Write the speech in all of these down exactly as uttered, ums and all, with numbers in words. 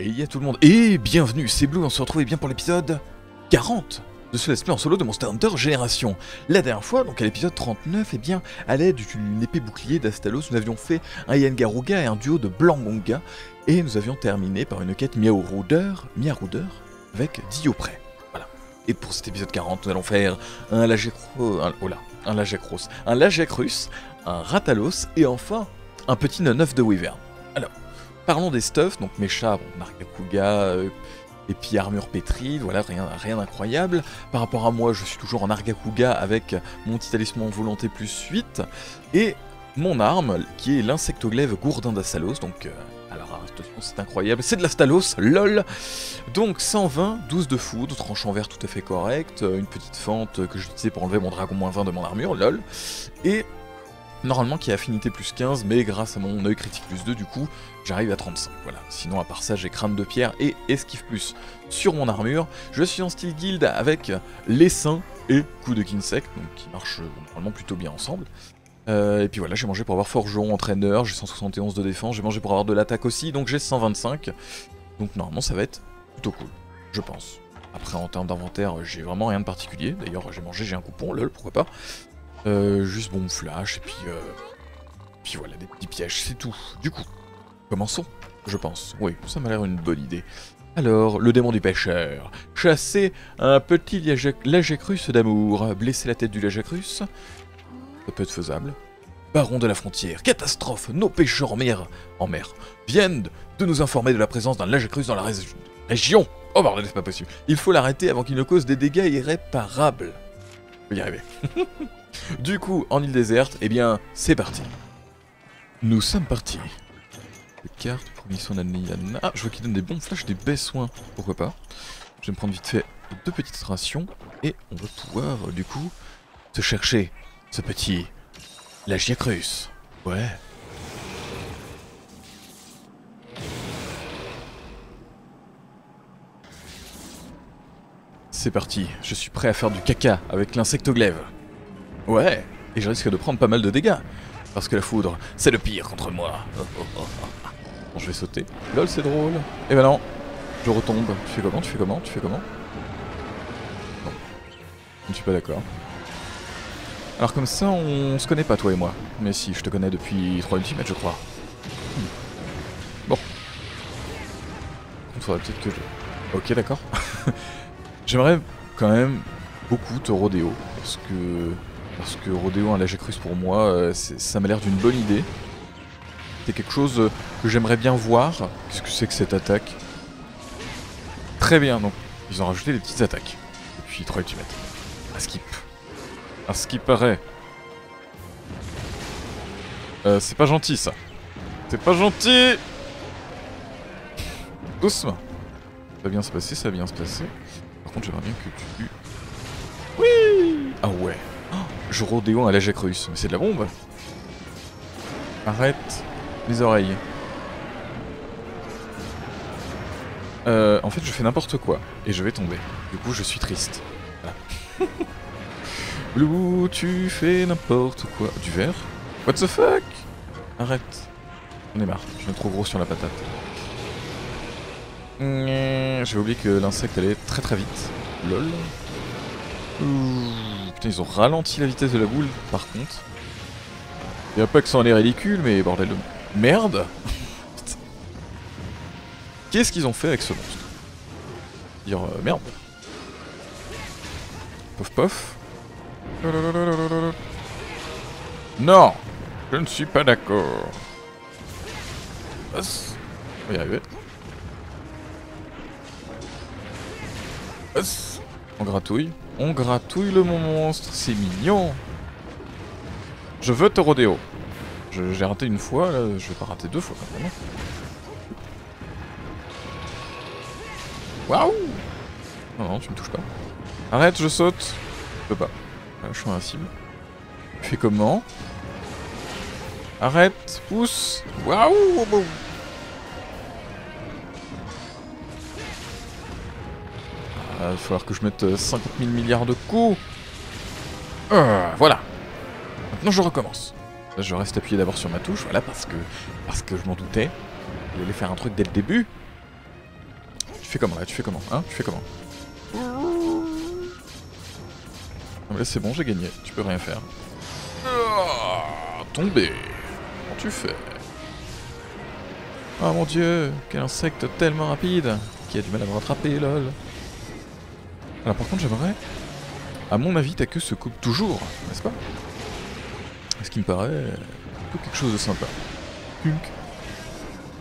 Et il y a tout le monde. Et bienvenue, c'est Blue, on se retrouve bien pour l'épisode quarante de ce let's play en solo de Monster Hunter Génération. La dernière fois, donc à l'épisode trente-neuf, et eh bien, à l'aide d'une épée bouclier d'Astalos, nous avions fait un Yengaruga et un duo de Blangonga, et nous avions terminé par une quête Miao Rouder, Miao Rouder avec Diopré. Voilà. Et pour cet épisode quarante, nous allons faire un Lagiacrus, un, oh là, un Lagiacrus, un Lagiacrus, un Rathalos, et enfin, un petit Oeuf de Wyvern. Alors, parlons des stuffs, donc mes chats, bon, Argakuga, euh, et puis armure pétrie, voilà, rien, rien d'incroyable. Par rapport à moi, je suis toujours en Argakuga avec mon petit talisman volonté plus huit, et mon arme, qui est l'insectoglaive Gourdin d'Astalos, donc, euh, alors, attention, c'est incroyable, c'est de l'Astalos, lol. Donc, cent vingt, douze de foudre, tranche en verre tout à fait correcte, une petite fente que j'utilisais pour enlever mon dragon moins vingt de mon armure, lol, et... normalement qui a affinité plus quinze, mais grâce à mon œil critique plus deux, du coup, j'arrive à trente-cinq, voilà. Sinon, à part ça, j'ai crâne de pierre et esquive plus. Sur mon armure, je suis en style guild avec l'essaim et coup de kinsect, donc qui marchent normalement plutôt bien ensemble. Euh, et puis voilà, j'ai mangé pour avoir forgeron, entraîneur, j'ai cent soixante et onze de défense, j'ai mangé pour avoir de l'attaque aussi, donc j'ai cent vingt-cinq. Donc normalement, ça va être plutôt cool, je pense. Après, en termes d'inventaire, j'ai vraiment rien de particulier. D'ailleurs, j'ai mangé, j'ai un coupon, lol, pourquoi pas. Euh, juste bon flash, et puis, euh, puis voilà, des petits pièges, c'est tout. Du coup, commençons, je pense. Oui, ça m'a l'air une bonne idée. Alors, le démon du pêcheur. Chasser un petit Lagiacrus d'amour. Blesser la tête du Lagiacrus. Ça peut être faisable. Baron de la frontière. Catastrophe, nos pêcheurs en mer, en mer viennent de nous informer de la présence d'un Lagiacrus dans la ré région. Oh bordel, c'est pas possible. Il faut l'arrêter avant qu'il ne cause des dégâts irréparables. Je peux y arriver. Du coup, en île déserte, eh bien, c'est parti. Nous sommes partis. Les cartes, promis son année. Ah, je vois qu'il donne des bons flashs, des bais soins. Pourquoi pas. Je vais me prendre vite fait deux petites rations. Et on va pouvoir, euh, du coup, se chercher ce petit Lagiacrus. Ouais. C'est parti. Je suis prêt à faire du caca avec l'insectoglaive. Ouais, et je risque de prendre pas mal de dégâts, parce que la foudre, c'est le pire contre moi. Oh, oh, oh, oh. Bon, je vais sauter. Lol, c'est drôle. Et ben non, je retombe. Tu fais comment, tu fais comment, tu fais comment? Non, je ne suis pas d'accord. Alors comme ça, on se connaît pas, toi et moi. Mais si, je te connais depuis trois ultimates, je crois. Hmm. Bon. Il faudrait peut-être que je... Ok, d'accord. J'aimerais quand même beaucoup te rodéo, parce que... Parce que rodéo un Lagiacrus pour moi, euh, ça m'a l'air d'une bonne idée. C'est quelque chose euh, que j'aimerais bien voir. Qu'est-ce que c'est que cette attaque? Très bien, donc ils ont rajouté des petites attaques. Et puis trois ultimates. Un skip. Un skip arrêt. Euh, c'est pas gentil ça. C'est pas gentil. Doucement. Ça va bien se passer, ça va bien se passer. Par contre j'aimerais bien que tu... Oui. Ah ouais. Je rodéo à Lagiacrus, mais c'est de la bombe. Arrête mes oreilles. Euh, en fait, je fais n'importe quoi et je vais tomber. Du coup, je suis triste. Ah. Blue, tu fais n'importe quoi. Du verre. What the fuck? Arrête. On est marre. Je suis trop gros sur la patate. Mmh, j'ai oublié que l'insecte allait très très vite. Lol. Ouh. Putain, ils ont ralenti la vitesse de la boule, par contre. Y'a pas que ça en est ridicule, mais bordel de... merde. Qu'est-ce qu'ils ont fait avec ce monstre? Dire euh, merde. Pof pof. Non. Je ne suis pas d'accord. Os. On va y arriver. Os. On gratouille. On gratouille le monstre, c'est mignon. Je veux te rodéo. J'ai raté une fois, là, je vais pas rater deux fois quand même. Waouh! Non, non, tu me touches pas. Arrête, je saute. Je peux pas. Là, je suis invincible. Tu fais comment? Arrête, pousse. Waouh! Il va falloir que je mette cinquante mille milliards de coups. Euh, voilà. Maintenant je recommence. Là, je reste appuyé d'abord sur ma touche, voilà, parce que parce que je m'en doutais. Il allait faire un truc dès le début. fais comment là? Tu fais comment? Hein? Tu fais comment? Non mais là c'est bon, j'ai gagné, tu peux rien faire. Ah, tomber. Comment tu fais? Oh mon dieu, quel insecte tellement rapide, qui a du mal à me rattraper, lol. Alors par contre j'aimerais... À mon avis ta queue se coupe toujours, n'est-ce pas? Ce qui me paraît... quelque chose de sympa. Punk.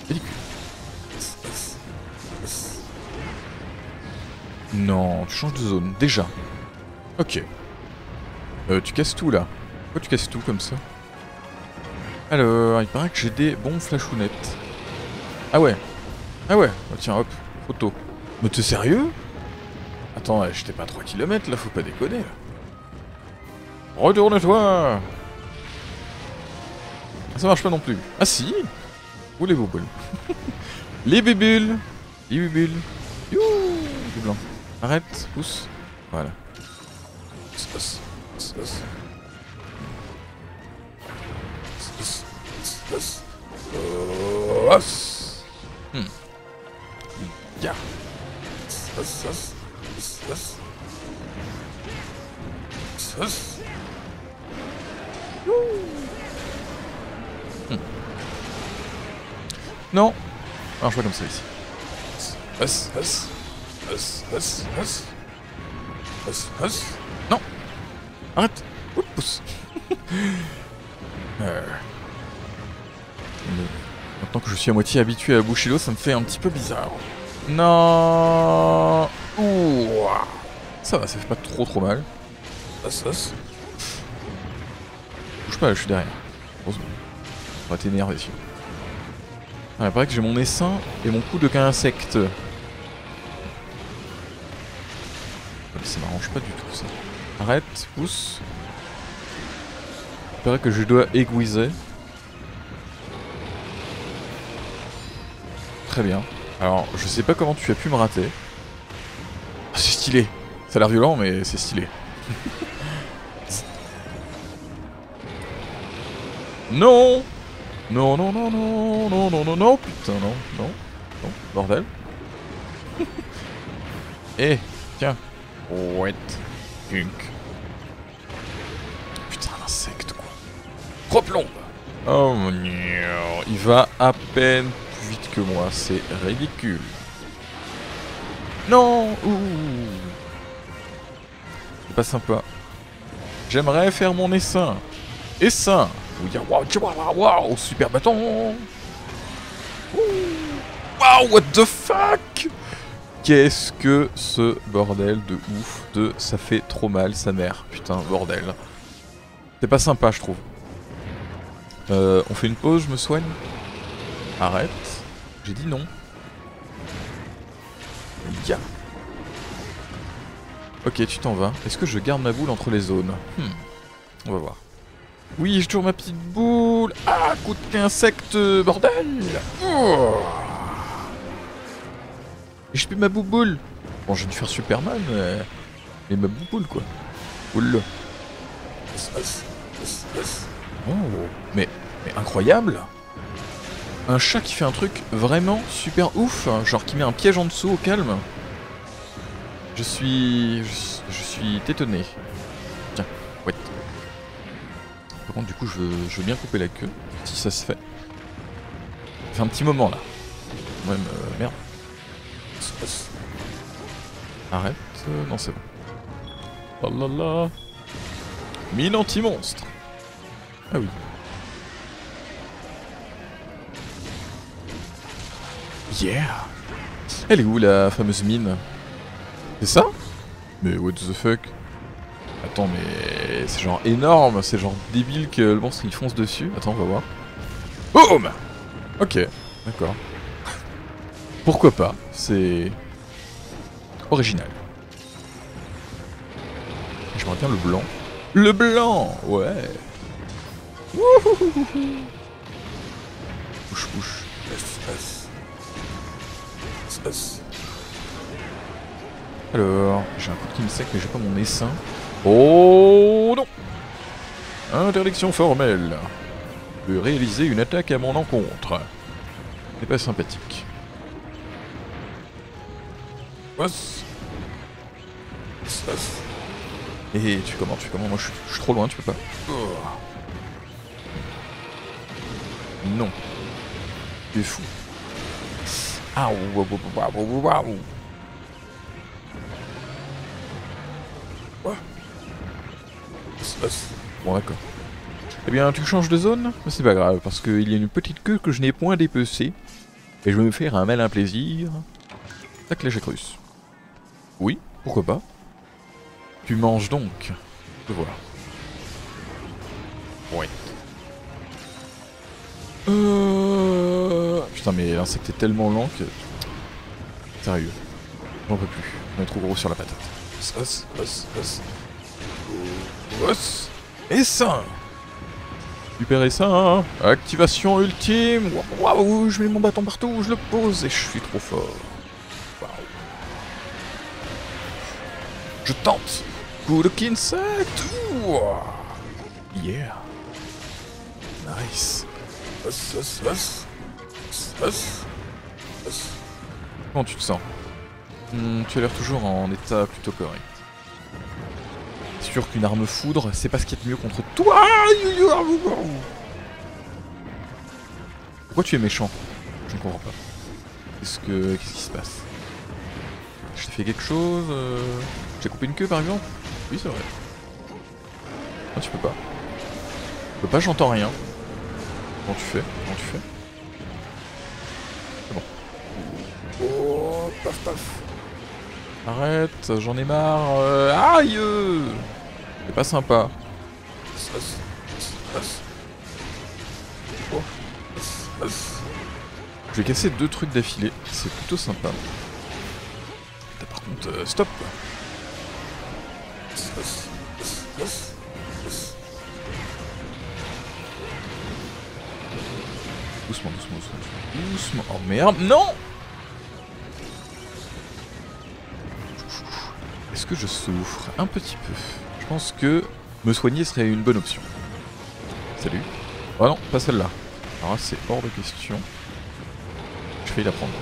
Ridicule. Non, tu changes de zone, déjà. Ok. Euh, tu casses tout là. Pourquoi tu casses tout comme ça? Alors, il paraît que j'ai des bons flashounettes. Ah ouais. Ah ouais. Oh, tiens, hop. Photo. Mais t'es sérieux? Attends, j'étais pas à trois kilomètres là, faut pas déconner. Retourne-toi! Ça marche pas non plus. Ah si! Où les boules? Les bubules! Les bubules! Youhou! Du blanc. Arrête, pousse. Voilà. Hmm. Yeah. Hmm. Non. Alors je vois comme ça ici. Non. Arrête. Oups, pousse. euh. Maintenant que je suis à moitié habitué à boucher l'eau, ça me fait un petit peu bizarre. Non. Ouh. Ça va, ça fait pas trop trop mal. Bouge pas, là, je suis derrière. Heureusement. On va t'énerver dessus. Ah, il paraît que j'ai mon essaim et mon coup de qu'un insecte. Ça m'arrange pas du tout ça. Arrête, pousse. Il paraît que je dois aiguiser. Très bien. Alors, je sais pas comment tu as pu me rater. Oh, c'est stylé. Ça a l'air violent, mais c'est stylé. Non, non, non, non, non, non, non, non, non, putain, non, non, non, bordel. Eh, tiens. What? Punk. Putain, l'insecte, quoi. Replombe. Oh mon dieu. Il va à peine plus vite que moi, c'est ridicule. Non. Ouh. C'est pas sympa. J'aimerais faire mon essaim. Essaim. Vous dire waouh, waouh, waouh, super bâton. Waouh, what the fuck. Qu'est-ce que ce bordel de ouf de ça fait trop mal sa mère. Putain, bordel. C'est pas sympa, je trouve. Euh, on fait une pause, je me soigne. Arrête. J'ai dit non. Ya. Yeah. Ok, tu t'en vas. Est-ce que je garde ma boule entre les zones? hmm. On va voir. Oui, j'ai toujours ma petite boule. Ah, coup de insecte, bordel. oh. J'ai plus ma bouboule. Bon, j'ai dû faire Superman, mais... mais ma bouboule, quoi. Boule. Oh, mais... mais incroyable. Un chat qui fait un truc vraiment super ouf, hein, genre qui met un piège en dessous au calme. Je suis... je suis tétonné. Tiens, ouais. Par contre, du coup, je veux, je veux bien couper la queue, si ça se fait. Ça fait un petit moment, là. Même, euh, merde. Arrête. Euh, non, c'est bon. Oh là là. Mine anti-monstre. Ah oui. Yeah. Elle est où, la fameuse mine? C'est ça? Mais what the fuck? Attends, mais c'est genre énorme, c'est genre débile que le monstre il fonce dessus. Attends, on va voir. Boom! Ok, d'accord. Pourquoi pas? C'est original. Je me retiens le blanc. Le blanc! Ouais! Pouche, pouche. Alors, j'ai un coup de qui me sec, mais j'ai pas mon essaim. Oh non! Interdiction formelle. Je peux réaliser une attaque à mon encontre. C'est pas sympathique. Et tu comment, tu comment, moi je, je suis trop loin, tu peux pas. Non. Tu es fou. Ah waouh waouh waouh. Bon d'accord. Eh bien tu changes de zone, mais c'est pas grave parce qu'il y a une petite queue que je n'ai point dépecée. Et je vais me faire un malin plaisir. Tac Lagiacrus. Oui, pourquoi pas. Tu manges donc. Je vois. Oui. Euh... Putain mais l'insecte est tellement lent que... Sérieux. J'en peux plus. On est trop gros sur la patate. Os, os, os. Os. Essaim. Super essaim. Activation ultime. Waouh, je mets mon bâton partout, je le pose et je suis trop fort. Waouh. Je tente. Coup de insect. Yeah. Nice. Os, os, os. Os. Os. Comment tu te sens? Mmh, tu as l'air toujours en état plutôt correct. C'est sûr qu'une arme foudre, c'est pas ce qu'il y a de mieux contre toi. Pourquoi tu es méchant? Je ne comprends pas. Qu'est-ce que... Qu'est-ce qui se passe? Je t'ai fait quelque chose? J'ai coupé une queue par exemple? Oui c'est vrai. Ah tu peux pas. Tu peux pas, j'entends rien. Comment tu fais? Comment tu fais? C'est bon. Oh, paf paf. Arrête, j'en ai marre. Euh, aïe euh. C'est pas sympa. Je vais casser deux trucs d'affilée, c'est plutôt sympa. Par contre, euh, stop quoi. Doucement, doucement, doucement. Doucement. Oh merde, non! Est-ce que je souffre un petit peu? Je pense que me soigner serait une bonne option. Salut. Oh non, pas celle-là. Alors là, c'est hors de question. Je vais la prendre.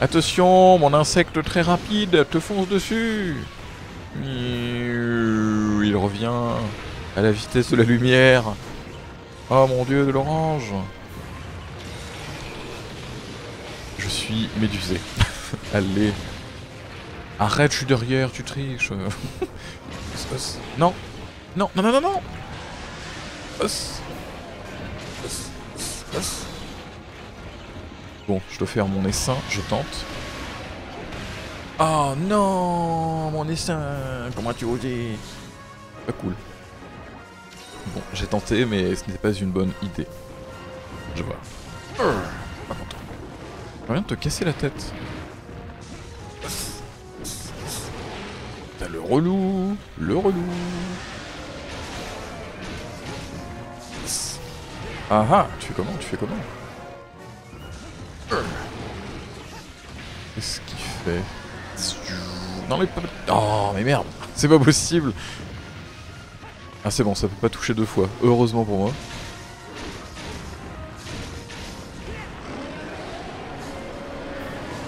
Attention, mon insecte très rapide te fonce dessus. Il revient à la vitesse de la lumière. Oh mon dieu, de l'orange. Je suis médusé. Allez. Arrête, je suis derrière, tu triches. Non. Non, non, non, non, non. Bon, je dois faire mon essaim, je tente. Oh non, mon essaim. Comment tu osais? Pas cool. Bon, j'ai tenté, mais ce n'était pas une bonne idée. Je vois. Pas content. Je viens de te casser la tête. T'as le relou, le relou. Ah ah, tu fais comment, tu fais comment? Qu'est-ce qu'il fait? Non mais pas... Oh mais merde, c'est pas possible. Ah c'est bon, ça peut pas toucher deux fois, heureusement pour moi.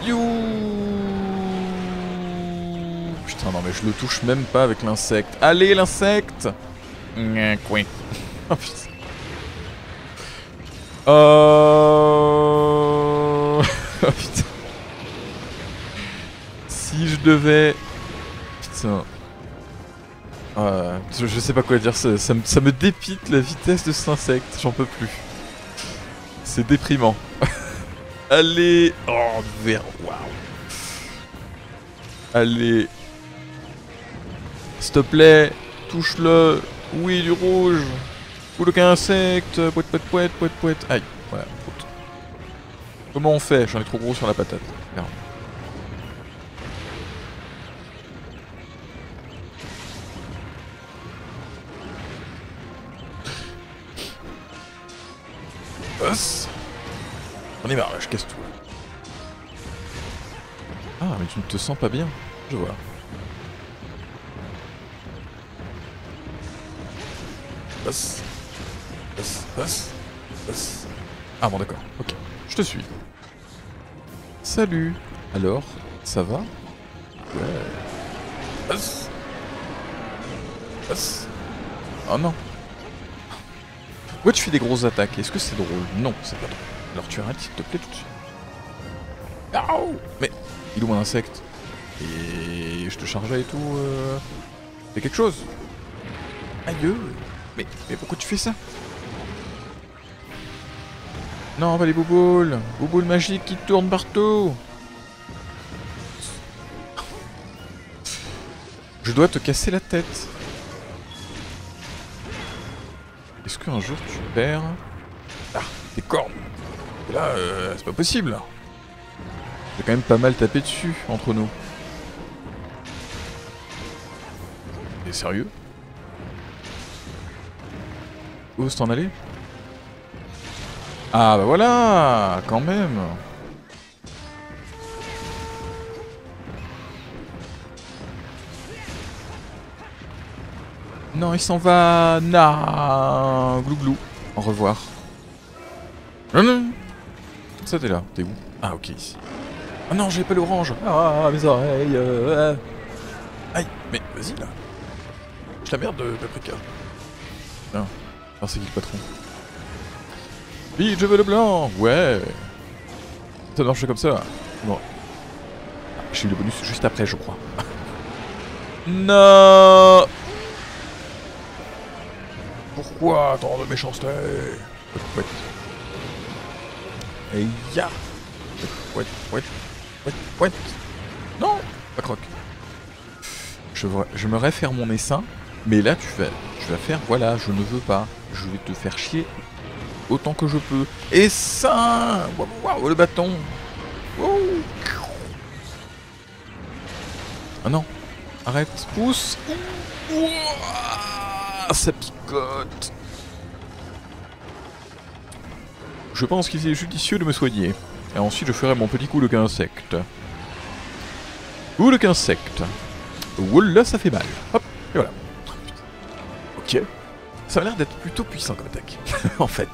Non, non mais je le touche même pas avec l'insecte. Allez l'insecte. Oh putain. Euh... Oh putain. Si je devais... Putain. Euh, je, je sais pas quoi dire, ça, ça, ça me dépite la vitesse de cet insecte, j'en peux plus. C'est déprimant. Allez. Oh merde, waouh. Allez. S'il te plaît, touche-le. Oui, du rouge. Ou le insecte. Pouet, pouet, pouet, pouet, pouet. Aïe, voilà. Comment on fait? J'en ai trop gros sur la patate. Merde. On est marre, là, je casse tout. Ah, mais tu ne te sens pas bien. Je vois. Passe. Passe. Passe. Passe. Ah bon d'accord, ok. Je te suis. Salut. Alors, ça va? Ouais. As. As. Oh non. Pourquoi tu fais des grosses attaques? Est-ce que c'est drôle? Non, c'est pas drôle. Alors tu arrêtes s'il te plaît tout de suite. Aouh. Mais il est où mon insecte? Et je te chargeais et tout. Euh... Fais quelque chose. Aïe. Mais, mais pourquoi tu fais ça? Non, pas les bouboules. Bouboules magiques qui tournent partout. Je dois te casser la tête. Est-ce qu'un jour tu perds... Ah, des cornes. Et là, euh, c'est pas possible. J'ai quand même pas mal tapé dessus, entre nous. T'es sérieux? Ose t'en aller? Ah bah voilà, quand même. Non, il s'en va. Na glouglou. Au revoir. Non, non. Ça t'es là, t'es où? Ah ok. Ah non, j'ai pas l'orange. Ah mes oreilles. Euh... Aïe, mais vas-y là. Je la merde de Paprika. Non, ah, c'est qui le patron? Vite, je veux le blanc. Ouais. Ça marche comme ça. Bon. Ah, j'ai eu le bonus juste après, je crois. Non. Pourquoi tant de méchanceté? Ouais. Et ya. Ouais, ouais, ouais, ouais. Non, pas croque. Je, je me rêve faire mon essaim, mais là tu fais, tu vas faire. Voilà, je ne veux pas. Je vais te faire chier. Autant que je peux. Et ça, waouh, wow, le bâton. Wow. Ah non. Arrête, pousse. Ouah, ça picote. Je pense qu'il est judicieux de me soigner. Et ensuite je ferai mon petit coup de insecte. Ou le qu'insecte. Oula, ça fait mal. Hop, et voilà. Ok. Ça a l'air d'être plutôt puissant comme attaque. En fait.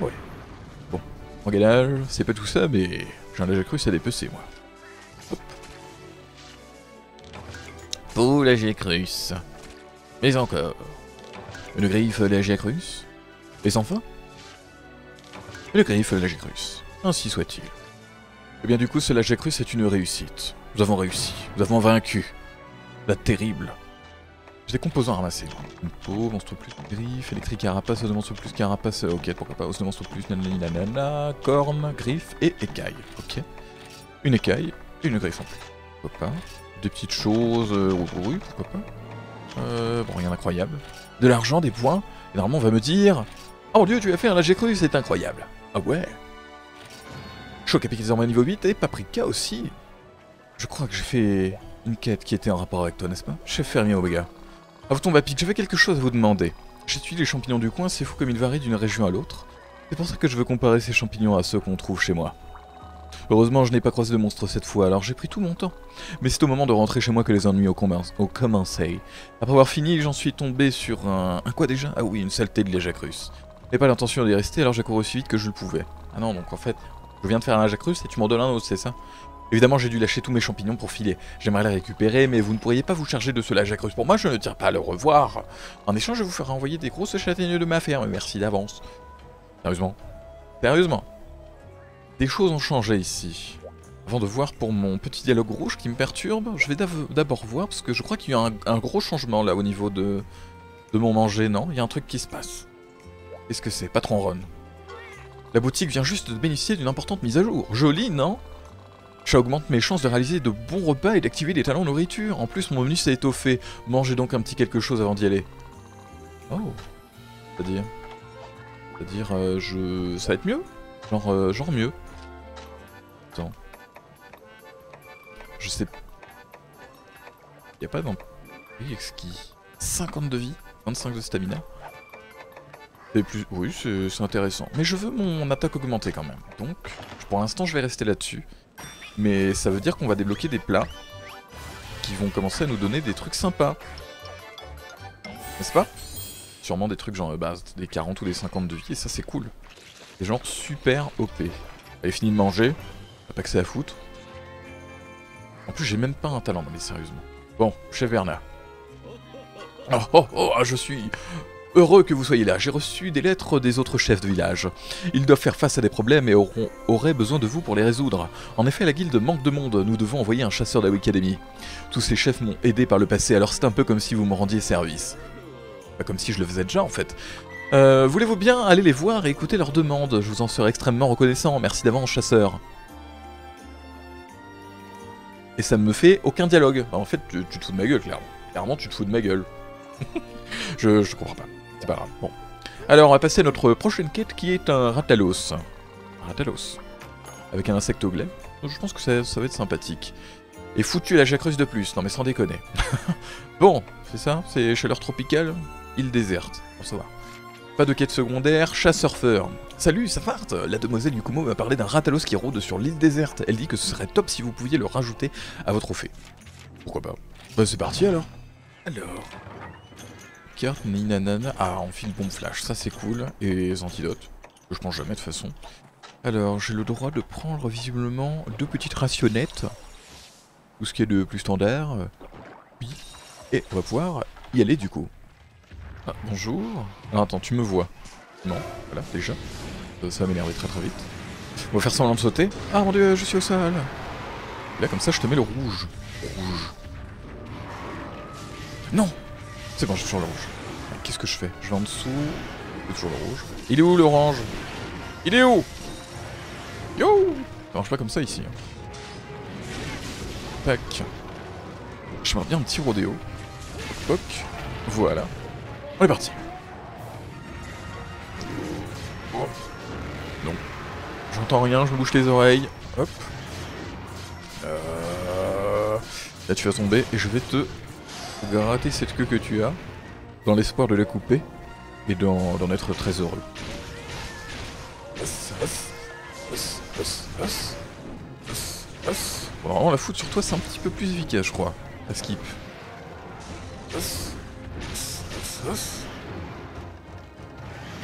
Ouais. Bon, engagage, c'est pas tout ça, mais j'ai un Lagiacrus à dépecer, moi. Hop. Pour Lagiacrus. Mais encore. Une griffe Lagiacrus. Et sans fin. Une griffe Lagiacrus. Ainsi soit-il. Et bien du coup, ce Lagiacrus est une réussite. Nous avons réussi. Nous avons vaincu. La terrible. J'ai des composants à ramasser. Une peau, monstre plus, griffe, électrique, carapace, os de monstre plus, carapace, ok, pourquoi pas, os de monstre plus, nanana, nanana, corne, griffe et écaille, ok. Une écaille, et une griffe en plus, pourquoi pas. Des petites choses, euh, oui, pourquoi pas. Euh, bon, rien d'incroyable. De l'argent, des points, et normalement on va me dire... Oh Dieu, tu as fait un Lagiacrus, c'est incroyable. Ah ouais. Choc à piquer désormais niveau huit, et Paprika aussi. Je crois que j'ai fait une quête qui était en rapport avec toi, n'est-ce pas? Chef fermier Omega. A vous tomber à pic, j'avais quelque chose à vous demander. J'étudie les champignons du coin, c'est fou comme ils varient d'une région à l'autre. C'est pour ça que je veux comparer ces champignons à ceux qu'on trouve chez moi. Heureusement, je n'ai pas croisé de monstre cette fois, alors j'ai pris tout mon temps. Mais c'est au moment de rentrer chez moi que les ennuis ont commencé. Après avoir fini, j'en suis tombé sur un... Un quoi déjà? Ah oui, une saleté de Lagiacrus. Je n'ai pas l'intention d'y rester, alors j'ai couru aussi vite que je le pouvais. Ah non, donc en fait, je viens de faire un Lagiacrus et tu m'en donnes un autre, c'est ça? Évidemment, j'ai dû lâcher tous mes champignons pour filer. J'aimerais les récupérer, mais vous ne pourriez pas vous charger de ce Lagiacrus. Pour moi, je ne tiens pas à le revoir. En échange, je vous ferai envoyer des grosses châtaignes de ma ferme. Merci d'avance. Sérieusement. Sérieusement. Des choses ont changé ici. Avant de voir pour mon petit dialogue rouge qui me perturbe, je vais d'abord voir, parce que je crois qu'il y a un, un gros changement là au niveau de, de mon manger, non? Il y a un truc qui se passe. Qu'est-ce que c'est? Patron Ron. La boutique vient juste de bénéficier d'une importante mise à jour. Joli, non? Ça augmente mes chances de réaliser de bons repas et d'activer des talents nourriture. En plus, mon menu s'est étoffé. Mangez donc un petit quelque chose avant d'y aller. Oh. C'est-à-dire... C'est-à-dire, euh, je... Ça va être mieux? Genre, euh, genre mieux. Attends. Je sais... Y a pas d'en... Oui, exquis. cinquante de vie, vingt-cinq de stamina. Et plus... Oui, c'est intéressant. Mais je veux mon attaque augmentée quand même. Donc, pour l'instant, je vais rester là-dessus. Mais ça veut dire qu'on va débloquer des plats qui vont commencer à nous donner des trucs sympas. N'est-ce pas? Sûrement des trucs genre bah, des quarante ou des cinquante de vie, et ça c'est cool. Des genres super O P. Allez, fini de manger, pas que c'est à foutre. En plus, j'ai même pas un talent, mais sérieusement. Bon, chef Bernard. Oh, oh, oh, je suis heureux que vous soyez là. J'ai reçu des lettres des autres chefs de village. Ils doivent faire face à des problèmes et auront, auraient besoin de vous pour les résoudre. En effet, la guilde manque de monde. Nous devons envoyer un chasseur de la Wycademy. Tous ces chefs m'ont aidé par le passé, alors c'est un peu comme si vous me rendiez service. Pas comme si je le faisais déjà, en fait. Euh, voulez-vous bien aller les voir et écouter leurs demandes? Je vous en serai extrêmement reconnaissant. Merci d'avance, chasseur. Et ça me fait aucun dialogue. En fait, tu, tu te fous de ma gueule, clairement. Clairement, tu te fous de ma gueule. je, je comprends pas. C'est pas grave. Bon. Alors, on va passer à notre prochaine quête qui est un Rathalos. Un Rathalos. Avec un Insectoglaive. Je pense que ça, ça va être sympathique. Et foutu la Lagiacrus de plus. Non, mais sans déconner. Bon, c'est ça. C'est chaleur tropicale. Île déserte. Bon, ça va. Pas de quête secondaire, chasseur-surfeur. Salut, ça farte. La demoiselle Yukumo m'a parlé d'un Rathalos qui rôde sur l'île déserte. Elle dit que ce serait top si vous pouviez le rajouter à votre trophée. Pourquoi pas? Bah c'est parti alors. Alors... Carte, ni nanana... Ah, on file bombe flash, ça c'est cool. Et les antidotes, que je prends jamais de toute façon. Alors, j'ai le droit de prendre visiblement deux petites rationnettes. Tout ce qui est de plus standard. Oui. Et on va pouvoir y aller du coup. Ah, bonjour. Ah, attends, tu me vois. Non, voilà, déjà. Ça, ça va m'énerver très très vite. On va faire semblant de sauter. Ah mon dieu, je suis au sol. Là, comme ça, je te mets le rouge. Rouge. Non! C'est bon, j'ai toujours le rouge. Qu'est-ce que je fais? Je vais en dessous. J'ai toujours le rouge. Il est où l'orange? Il est où? Yo! Ça marche pas comme ça ici. Tac. J'aimerais bien un petit rodéo. Poc. Voilà. On est parti. Oh. Non. J'entends rien, je me bouche les oreilles. Hop. Euh... Là tu vas tomber et je vais te gratter cette queue que tu as dans l'espoir de la couper et d'en être très heureux. Bon, vraiment la foutre sur toi c'est un petit peu plus efficace je crois. La skip.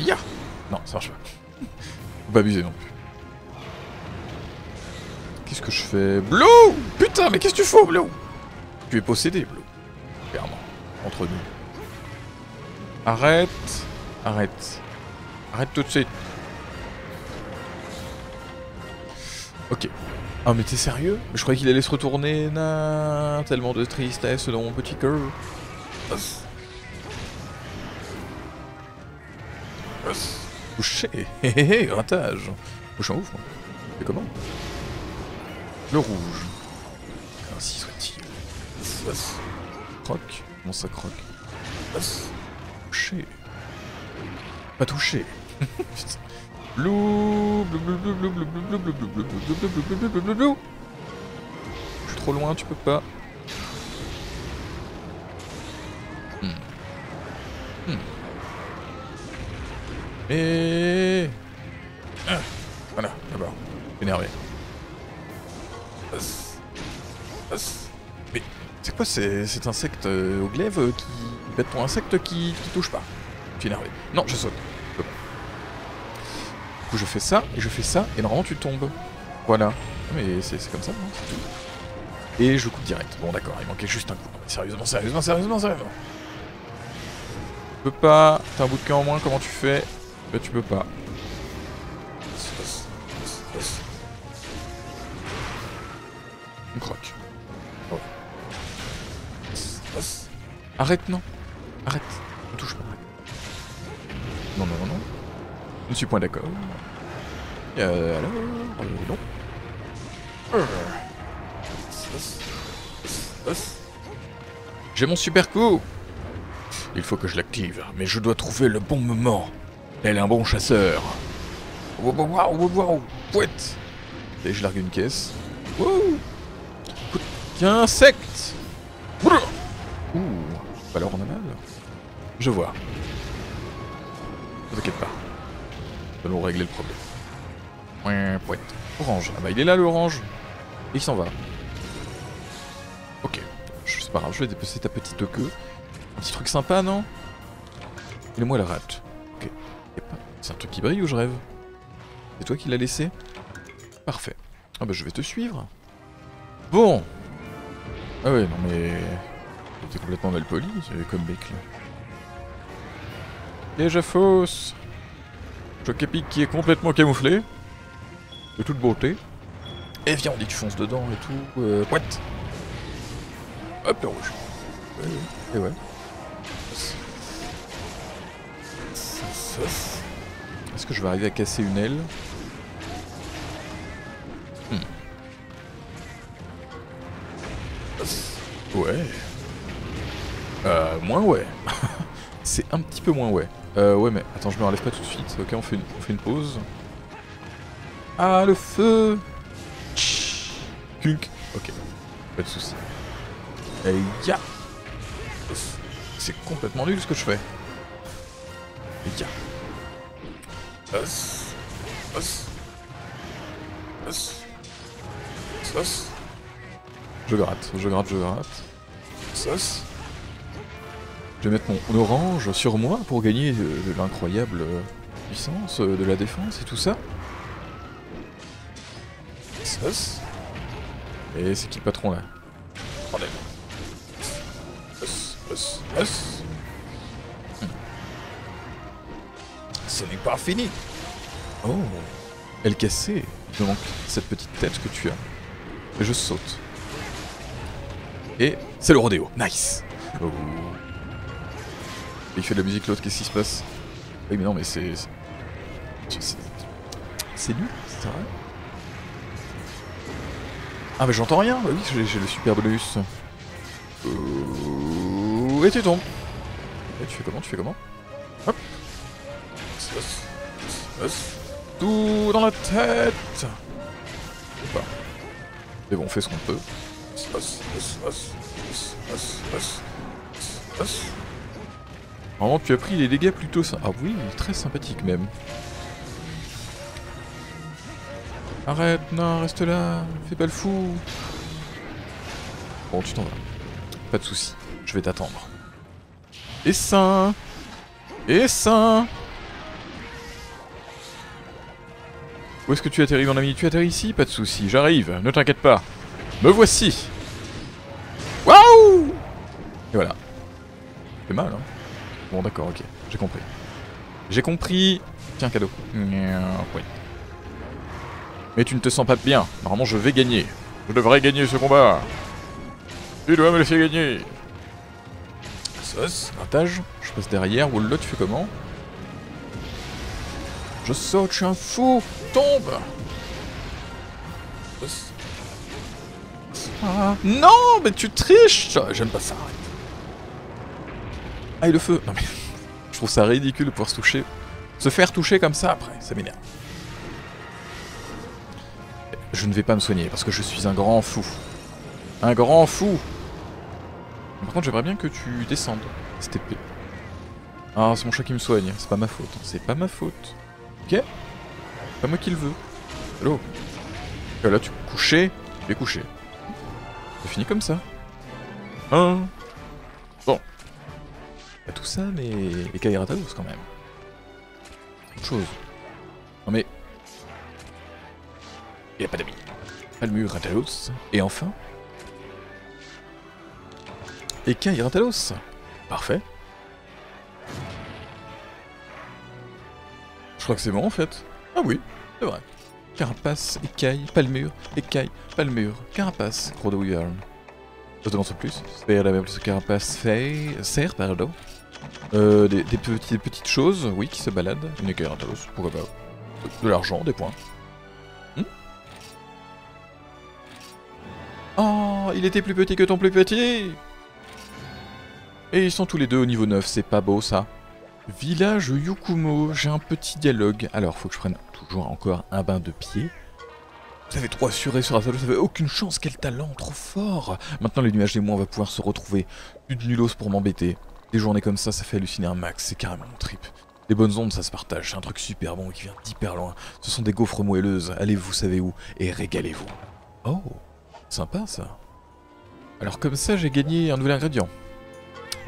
Ya! Non, ça marche pas. Faut pas abuser non plus. Qu'est-ce que je fais? Blue! Putain, mais qu'est-ce que tu fous, Blue? Tu es possédé, Blue. Clairement. Entre nous. Arrête! Arrête. Arrête tout de suite. Ok. Ah, mais t'es sérieux? Je croyais qu'il allait se retourner. Nah, tellement de tristesse dans mon petit cœur. Touché, hé hé hé, grattage. Je suis un ouf, moi. Et comment? Le rouge. Ainsi soit-il. Croc. Comment ça croque? Touché. Pas touché. Blou, blou, blou, blou, blou, blou, blou, blou, blou, blou, blou, blou, blou, blou. Je suis trop loin, tu peux pas. Et... Ah, voilà, d'abord. Énervé. Mais c'est quoi cet insecte euh, au glaive euh, qui... Bête pour insecte qui... qui touche pas. Je suis énervé. Non, je saute. Je peux pas. Du coup, je fais ça, et je fais ça, et normalement tu tombes. Voilà. Mais c'est comme ça, non? C'est tout. Et je coupe direct. Bon, d'accord, il manquait juste un coup. Sérieusement, sérieusement, sérieusement, sérieusement. Je peux pas. T'as un bout de cœur en moins, comment tu fais? Bah tu peux pas. On croque. Oh. Arrête, non. Arrête. Ne touche pas. Non, non, non, non. Je ne suis point d'accord. Euh, alors... Non. J'ai mon super coup. Il faut que je l'active, mais je dois trouver le bon moment. Elle est un bon chasseur. Waouh, waouh, waouh, pouette. Et je largue une caisse. Wouh. Qu'un insecte. Ouh, alors on a mal. Je vois. Ne t'inquiète pas. Nous allons régler le problème. Ouin, pouette. Orange. Ah bah il est là l'orange. Il s'en va. Ok. C'est pas grave, je vais dépecer ta petite queue. Un petit truc sympa, non? Il est moi la rate. C'est un truc qui brille ou je rêve? C'est toi qui l'as laissé? Parfait. Ah bah je vais te suivre. Bon. Ah ouais, non mais... J'étais complètement mal poli, j'avais comme bec là. Piège à fausse. Choc épique qui est complètement camouflé. De toute beauté. Et viens, on dit que tu fonces dedans et tout. Euh, what? Hop, le rouge. Et ouais. Est-ce que je vais arriver à casser une aile? hmm. Ouais. Euh, moins ouais. C'est un petit peu moins ouais. Euh, ouais, mais attends, je me relève pas tout de suite. Ok, on fait une, on fait une pause. Ah, le feu! Kunk! Ok, pas de soucis. Et ya! C'est complètement nul ce que je fais. Et ya! Os! Os! Os! Os! Je gratte, je gratte, je gratte. Os! Je vais mettre mon orange sur moi pour gagner de, de l'incroyable puissance, de la défense et tout ça. Et c'est qui le patron là? Bordel. Hmm. Ce n'est pas fini. Oh, elle cassée. Il me manque cette petite tête que tu as. Et je saute. Et c'est le rodéo. Nice. Oh. Il fait de la musique l'autre, qu'est-ce qui se passe? Oui mais non mais c'est... C'est nul, c'est vrai. Ah mais j'entends rien. Bah oui, j'ai le super bonus. Et tu tombes. Et tu fais comment? Tu fais comment? Hop. Tout dans la tête. Mais bon, on fait ce qu'on peut. Vraiment, tu as pris les dégâts plutôt ça. Ah oui, très sympathique même. Arrête, non, reste là, fais pas le fou. Bon, tu t'en vas. Pas de soucis, je vais t'attendre. Et ça. Et ça. Où est-ce que tu atterris, mon ami? Tu atterris ici? Pas de soucis, j'arrive, ne t'inquiète pas. Me voici. Waouh. Et voilà. C'est mal, hein. Bon d'accord, ok, j'ai compris. J'ai compris. Tiens, cadeau. Oui. Mais tu ne te sens pas bien. Normalement je vais gagner. Je devrais gagner ce combat. Tu dois me laisser gagner. Sauce. Avantage. Je passe derrière. Wallah, tu fais comment? Je saute, je suis un fou. Tombe. Ah. Non, mais tu triches. J'aime pas ça. Ah, et le feu! Non mais... Je trouve ça ridicule de pouvoir se toucher... Se faire toucher comme ça après, ça m'énerve. Je ne vais pas me soigner parce que je suis un grand fou. Un grand fou! Par contre j'aimerais bien que tu descendes. C'était P. Ah, c'est mon chat qui me soigne, c'est pas ma faute. C'est pas ma faute. Ok? Pas moi qui le veux. Allô? Et là tu peux coucher, tu es couché. Ça finit comme ça. Hein? Bon. Pas tout ça, mais... Et Kairatalos quand même. Autre chose. Non mais... Il n'y a pas d'amis. Pas le mur, Rathalos. Et enfin... Et Kairatalos. Parfait. Je crois que c'est bon en fait. Ah oui, c'est vrai. Carapace, écaille, pas le mur, écaille, pas le mur, carapace, gros de wyvern. Je demande plus, c'est la même chose que Carapace fait... Serre, pardon. Euh, des, des, petits, des petites choses, oui, qui se baladent. Une Rathalos, pourquoi pas. De, de l'argent, des points. Hmm oh, il était plus petit que ton plus petit. Et ils sont tous les deux au niveau neuf, c'est pas beau ça. Village Yukumo, j'ai un petit dialogue. Alors, faut que je prenne toujours encore un bain de pied. Vous avez trop assuré sur Astalos, vous n'avez aucune chance, quel talent, trop fort. Maintenant les nuages des mois, on va pouvoir se retrouver. Plus de nulos pour m'embêter. Des journées comme ça, ça fait halluciner un max, c'est carrément mon trip. Les bonnes ondes, ça se partage, c'est un truc super bon qui vient d'hyper loin. Ce sont des gaufres moelleuses, allez vous savez où, et régalez-vous. Oh, sympa ça. Alors comme ça, j'ai gagné un nouvel ingrédient.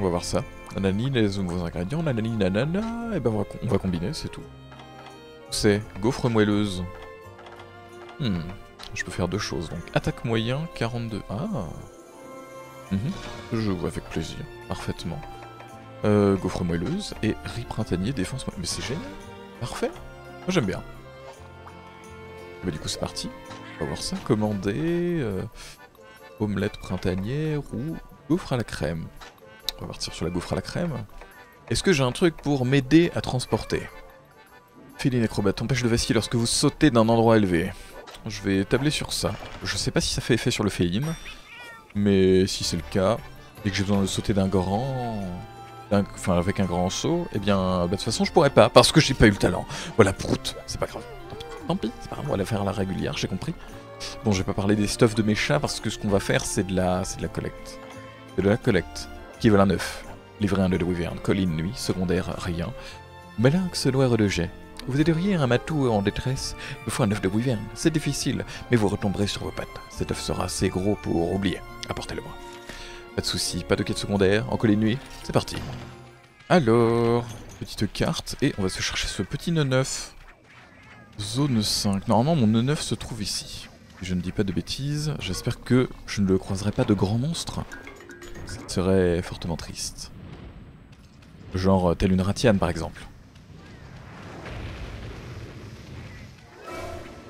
On va voir ça. Nanani, les nouveaux ingrédients, nanani, nanana, et ben on va, on va combiner, c'est tout. C'est gaufres moelleuses. Hmm, je peux faire deux choses, donc attaque moyen, quarante-deux, ah. Mmh. Je vois avec plaisir, parfaitement. Euh, gaufre moelleuse et riz printanier, défense. Mais c'est génial, parfait. Moi j'aime bien. Bah du coup c'est parti. On va voir ça. Commander euh, omelette printanière ou gaufre à la crème. On va partir sur la gaufre à la crème. Est-ce que j'ai un truc pour m'aider à transporter? Féline acrobate, empêche de vaciller lorsque vous sautez d'un endroit élevé. Je vais tabler sur ça. Je sais pas si ça fait effet sur le féline, mais si c'est le cas, et que j'ai besoin de sauter d'un grand... Enfin, avec un grand saut, eh bien, bah, de toute façon, je pourrais pas, parce que j'ai pas eu le talent. Voilà, prout, c'est pas grave. Tant pis, c'est pas grave, on va la faire à la régulière, j'ai compris. Bon, je vais pas parler des stuffs de mes chats, parce que ce qu'on va faire, c'est de la... c'est de la collecte. C'est de la collecte. Qui veulent un œuf? Livrer un œuf de wyvern, colline, nuit, secondaire, rien. Malinx, noir de jet. Vous aideriez un matou en détresse? Il faut un œuf de wyvern, c'est difficile, mais vous retomberez sur vos pattes. Cet œuf sera assez gros pour oublier. Apportez-le-moi. Pas de soucis, pas de quête secondaire, en colline nuit, c'est parti. Alors, petite carte, et on va se chercher ce petit nœud neuf. Zone cinq. Normalement, mon nœud neuf se trouve ici. Je ne dis pas de bêtises, j'espère que je ne le croiserai pas de grands monstres. Ça serait fortement triste. Genre, telle une ratiane, par exemple.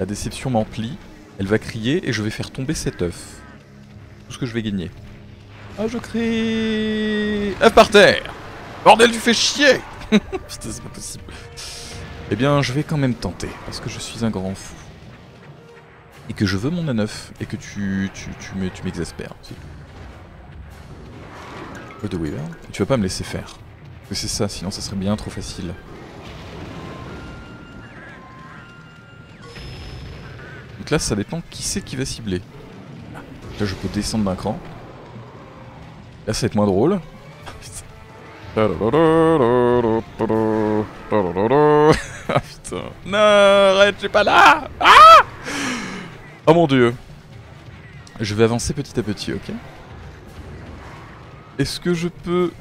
La déception m'emplit, elle va crier et je vais faire tomber cet œuf. Tout ce que je vais gagner. Ah, je crie... œuf par terre! Bordel, tu fais chier! Putain, c'est pas possible. Eh bien, je vais quand même tenter, parce que je suis un grand fou. Et que je veux mon A neuf, et que tu, tu, tu m'exaspères. Oh, de Weaver, tu vas pas me laisser faire. C'est ça, sinon ça serait bien trop facile. Donc là, ça dépend qui c'est qui va cibler. Là, je peux descendre d'un cran. Là, ça va être moins drôle. Ah putain. Non, arrête, je suis pas là. Ah, oh mon dieu. Je vais avancer petit à petit, ok. Est-ce que je peux...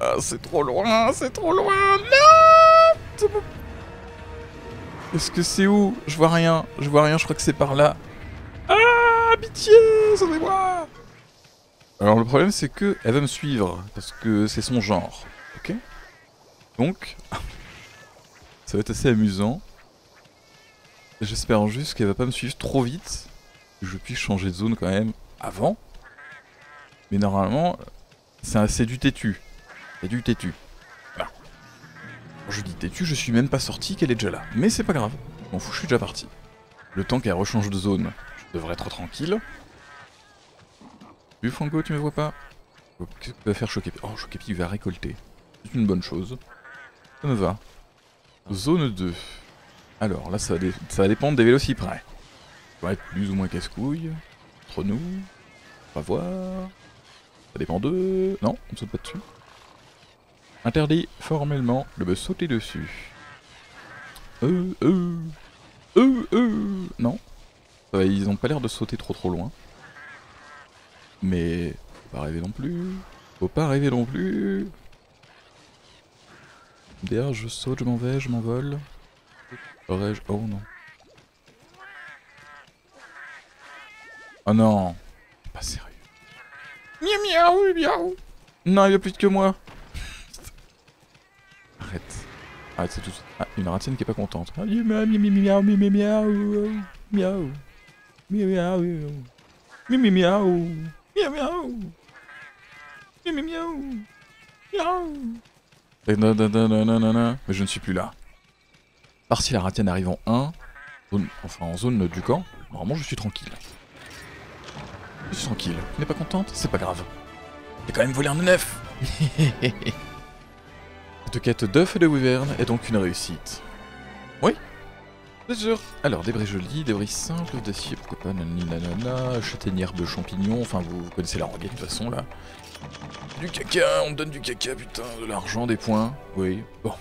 Ah, c'est trop loin, c'est trop loin. Non. Est-ce que c'est où? Je vois rien, je vois rien, je crois que c'est par là. Ah, pitié, sauvez-moi. Alors le problème c'est que elle va me suivre, parce que c'est son genre, ok? Donc, ça va être assez amusant. J'espère juste qu'elle va pas me suivre trop vite, que je puisse changer de zone quand même avant. Mais normalement, c'est du têtu. C'est du têtu. Voilà. Quand je dis têtu, je suis même pas sorti qu'elle est déjà là. Mais c'est pas grave, je m'en fous, je suis déjà parti. Le temps qu'elle rechange de zone, je devrais être tranquille. Franco, tu me vois pas? Qu'est-ce que tu vas faire, Chokepi? Oh, Chokepi va récolter. C'est une bonne chose. Ça me va. Zone deux. Alors là, ça va, ça va dépendre des vélocipras. Ça va être plus ou moins casse-couille. Entre nous. On va voir. Ça dépend d'eux. Non, on ne saute pas dessus. Interdit formellement de me sauter dessus. Euh, euh. Euh, euh. Non. Euh, ils n'ont pas l'air de sauter trop trop loin. Mais faut pas rêver non plus. Faut pas rêver non plus. D'ailleurs, je saute, je m'en vais, je m'envole. Oh non. Oh non. Pas sérieux. Miaou miaou miaou. Non, il y a plus que moi. Arrête. Arrête, c'est tout. Ah, une ratine qui est pas contente. Miaou miaou miaou miaou miaou miaou miaou miaou. Miaou miaou. Miaou miaou. Miaou. Mais je ne suis plus là. Parti la ratienne arrive en un. Zone, enfin en zone du camp. Normalement je suis tranquille. Je suis tranquille. Tu n'es pas contente? C'est pas grave. J'ai quand même volé un neuf. Cette quête d'œuf de wyvern est donc une réussite. Oui. C'est sûr. Alors, débris jolis, débris simples, d'acier, pourquoi pas, nanana, châtaignière de champignons, enfin vous, vous connaissez la rengaine de toute façon là. Du caca, on me donne du caca, putain, de l'argent, des points, oui. Bon,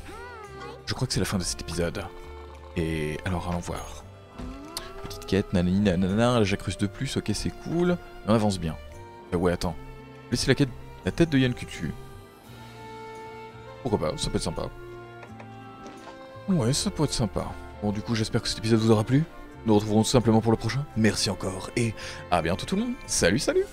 je crois que c'est la fin de cet épisode. Et alors, allons voir. Petite quête, nanani, nanana, Lagiacrus de plus, ok, c'est cool, mais on avance bien. Bah ouais, attends, laissez la quête, la tête de Yann Kutu. Pourquoi pas, ça peut être sympa. Ouais, ça peut être sympa. Bon, du coup, j'espère que cet épisode vous aura plu. Nous nous retrouvons tout simplement pour le prochain. Merci encore et à bientôt tout le monde. Salut, salut!